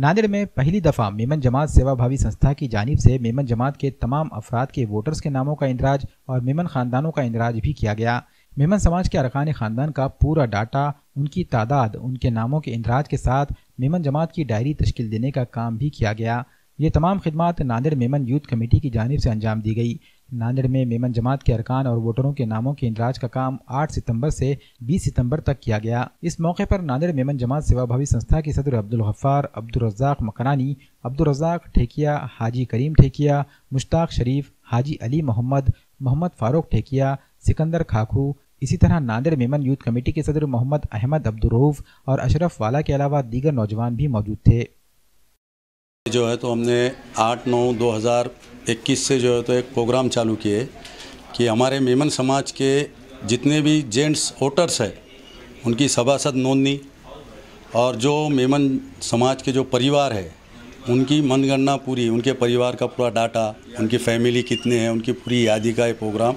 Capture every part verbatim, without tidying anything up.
नांदेड़ में पहली दफ़ा मेमन जमात सेवाभावी संस्था की जानिब से मेमन जमात के तमाम अफराद के वोटर्स के नामों का इंदराज और मेमन ख़ानदानों का इंदराज भी किया गया। मेमन समाज के अरकान ख़ानदान का पूरा डाटा, उनकी तादाद, उनके नामों के इंदराज के साथ मेमन जमात की डायरी तश्कील देने का काम भी किया गया। ये तमाम खिदमत नांदेड़ मेमन यूथ कमेटी की जानिब से अंजाम दी गई। नांदेड़ में मेमन जमात के अरकान और वोटरों के नामों के इंदराज का काम आठ सितंबर से बीस सितंबर तक किया गया। इस मौके पर नांदेड़ मेमन जमात सेवाभावी संस्था के सदर अब्दुल हफ्फार, अब्दुलजाक मकरानी, अब्दुलरजाक ठेकिया, हाजी करीम ठेकिया, मुश्ताक शरीफ, हाजी अली मोहम्मद, मोहम्मद फारूक ठेकिया, सिकंदर खाखू, इसी तरह नांदेड़ मेमन यूथ कमेटी के सदर मोहम्मद अहमद अब्दुलरूफ और अशरफ वाला के अलावा दीगर नौजवान भी मौजूद थे। जो है तो हमने आठ नौ दो हज़ार इक्कीस से जो है तो एक प्रोग्राम चालू किए कि हमारे मेमन समाज के जितने भी जेंट्स वोटर्स हैं उनकी सभासद नोंदनी और जो मेमन समाज के जो परिवार है उनकी मनगणना पूरी, उनके परिवार का पूरा डाटा, उनकी फैमिली कितने हैं, उनकी पूरी यादी का ये प्रोग्राम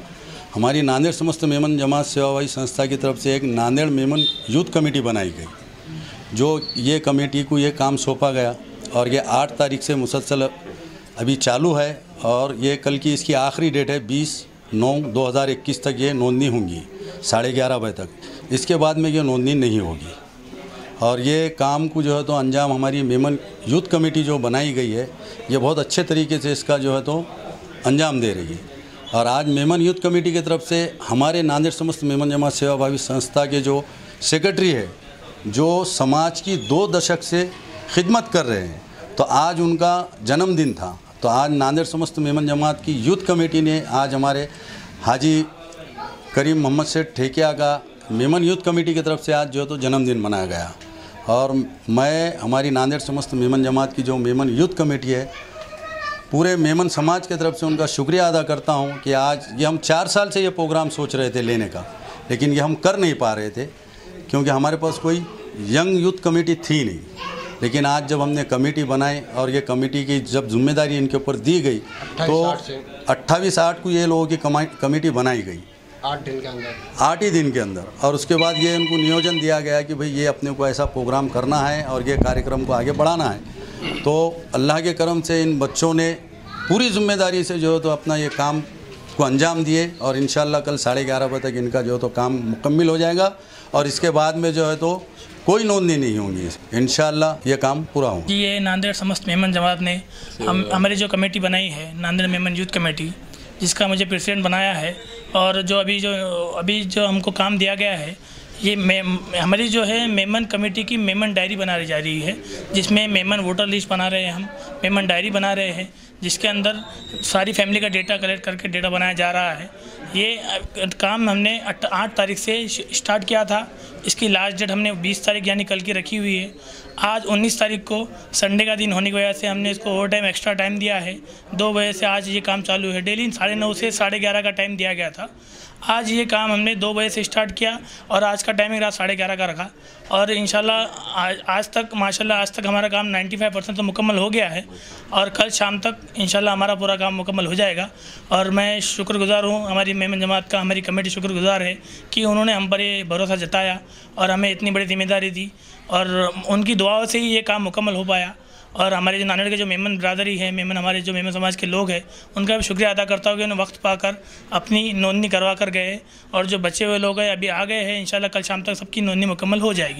हमारी नांदेड़ समस्त मेमन जमात सेवाभावी संस्था की तरफ से एक नांदेड़ मेमन यूथ कमेटी बनाई गई। जो ये कमेटी को ये काम सौंपा गया और ये आठ तारीख से मुसलसल अभी चालू है और ये कल की इसकी आखिरी डेट है बीस नौ दो हज़ार इक्कीस तक ये नोंदनी होंगी साढ़े ग्यारह बजे तक। इसके बाद में ये नोंदनी नहीं होगी और ये काम को जो है तो अंजाम हमारी मेमन यूथ कमेटी जो बनाई गई है ये बहुत अच्छे तरीके से इसका जो है तो अंजाम दे रही है। और आज मेमन यूथ कमेटी की तरफ से हमारे नांदेड़ समस्त मेमन जमात सेवाभावी संस्था के जो सेक्रेटरी है जो समाज की दो दशक से खिदमत कर रहे हैं तो आज उनका जन्मदिन था, तो आज नांदेड़ समस्त मेमन जमात की यूथ कमेटी ने आज हमारे हाजी करीम मोहम्मद शेठ ठेकिया का मेमन यूथ कमेटी की तरफ से आज जो है तो जन्मदिन मनाया गया। और मैं हमारी नांदेड़ समस्त मेमन जमात की जो मेमन यूथ कमेटी है पूरे मेमन समाज की तरफ से उनका शुक्रिया अदा करता हूँ कि आज ये हम चार साल से ये प्रोग्राम सोच रहे थे लेने का, लेकिन ये हम कर नहीं पा रहे थे क्योंकि हमारे पास कोई यंग यूथ कमेटी थी नहीं। लेकिन आज जब हमने कमेटी बनाई और ये कमेटी की जब जिम्मेदारी इनके ऊपर दी गई तो अट्ठाईस आठ को ये लोगों की कमेटी बनाई गई आठ दिन के अंदर, आठ ही दिन के अंदर। और उसके बाद ये उनको नियोजन दिया गया कि भाई ये अपने को ऐसा प्रोग्राम करना है और ये कार्यक्रम को आगे बढ़ाना है। तो अल्लाह के करम से इन बच्चों ने पूरी जिम्मेदारी से जो है तो अपना ये काम को अंजाम दिए और इंशाल्लाह कल साढ़े ग्यारह बजे तक इनका जो है तो काम मुकम्मल हो जाएगा और इसके बाद में जो है तो कोई नोंदनी नहीं होंगी, इंशाल्लाह ये काम पूरा होगा। ये नांदेड़ समस्त मेमन जमात ने हम हमारी जो कमेटी बनाई है नांदेड़ मेमन यूथ कमेटी जिसका मुझे प्रेसिडेंट बनाया है और जो अभी जो अभी जो हमको काम दिया गया है ये हमारी जो है मेमन कमेटी की मेमन डायरी बना रही जा रही है जिसमें मेमन वोटर लिस्ट बना रहे हैं, हम मेमन डायरी बना रहे हैं जिसके अंदर सारी फैमिली का डेटा कलेक्ट करके डेटा बनाया जा रहा है। ये काम हमने आठ तारीख से स्टार्ट किया था, इसकी लास्ट डेट हमने बीस तारीख यानी कल की रखी हुई है। आज उन्नीस तारीख को संडे का दिन होने की वजह से हमने इसको ओवर टाइम एक्स्ट्रा टाइम दिया है, दो बजे से आज ये काम चालू है। डेली साढ़े नौ से साढ़े ग्यारह का टाइम दिया गया था, आज ये काम हमने दो बजे से स्टार्ट किया और आज का टाइमिंग रात साढ़े ग्यारह का रखा और इंशाल्लाह आज आज तक माशाल्लाह आज तक हमारा काम पचानवे परसेंट तो मुकम्मल हो गया है और कल शाम तक इंशाल्लाह हमारा पूरा काम मुकम्मल हो जाएगा। और मैं शुक्रगुज़ार हूँ हमारी मेमन जमात का, हमारी कमेटी शुक्रगुज़ार है कि उन्होंने हम पर ये भरोसा जताया और हमें इतनी बड़ी जिम्मेदारी दी और उनकी दुआओं से ही ये काम मुकम्मल हो पाया। और हमारे जो नांदेड़ के जो मेमन बरादरी है, मेमन हमारे जो मेमन समाज के लोग हैं उनका भी शुक्रिया अदा करता हूँ कि उन्होंने वक्त पाकर अपनी नोंदनी करवा कर गए और जो बचे हुए लोग हैं अभी आ गए हैं, इंशाल्लाह कल शाम तक सबकी नोंदनी मुकम्मल हो जाएगी।